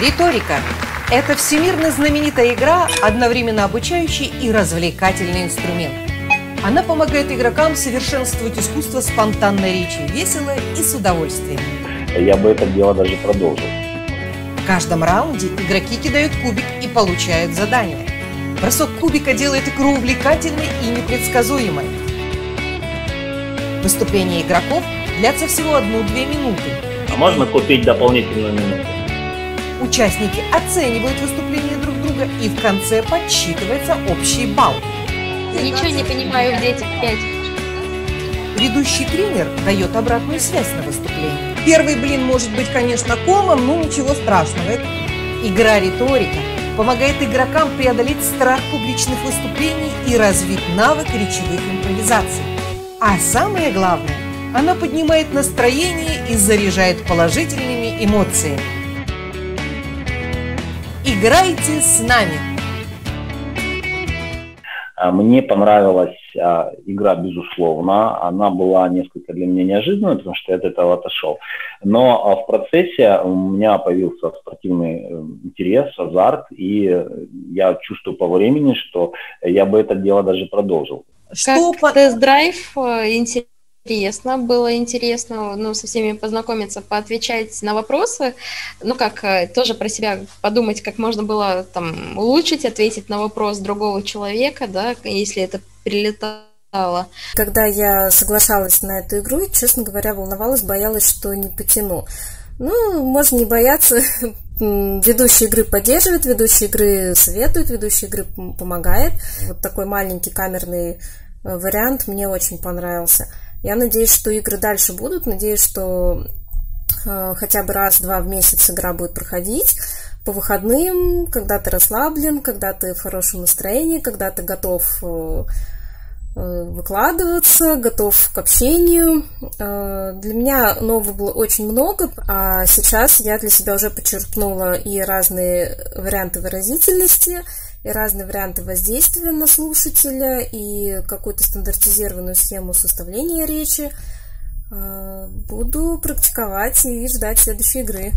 Риторика – это всемирно знаменитая игра, одновременно обучающий и развлекательный инструмент. Она помогает игрокам совершенствовать искусство спонтанной речи весело и с удовольствием. Я бы это дело даже продолжил. В каждом раунде игроки кидают кубик и получают задание. Бросок кубика делает игру увлекательной и непредсказуемой. Выступления игроков длятся всего 1-2 минуты. А можно купить дополнительную минуту? Участники оценивают выступления друг друга, и в конце подсчитывается общий балл. Ничего не понимаю в детях 5. Ведущий тренер дает обратную связь на выступление. Первый блин может быть, конечно, комом, но ничего страшного. Игра «Риторика» помогает игрокам преодолеть страх публичных выступлений и развить навык речевых импровизаций. А самое главное, она поднимает настроение и заряжает положительными эмоциями. Играйте с нами! Мне понравилась игра, безусловно. Она была несколько для меня неожиданной, потому что я от этого отошел. Но в процессе у меня появился спортивный интерес, азарт, и я чувствую по времени, что я бы это дело даже продолжил. Что по тест-драйв? Интересно, было интересно, ну, со всеми познакомиться, поотвечать на вопросы, ну, как тоже про себя подумать, как можно было там улучшить, ответить на вопрос другого человека, да, если это прилетало. Когда я соглашалась на эту игру, честно говоря, волновалась, боялась, что не потяну. Ну, можно не бояться, ведущий игры поддерживает, ведущий игры советует, ведущий игры помогает. Вот такой маленький камерный вариант мне очень понравился. Я надеюсь, что игры дальше будут, надеюсь, что хотя бы раз-два в месяц игра будет проходить по выходным, когда ты расслаблен, когда ты в хорошем настроении, когда ты готов выкладываться, готов к общению. Для меня нового было очень много, а сейчас я для себя уже почерпнула и разные варианты выразительности, и разные варианты воздействия на слушателя, и какую-то стандартизированную схему составления речи. Буду практиковать и ждать следующей игры.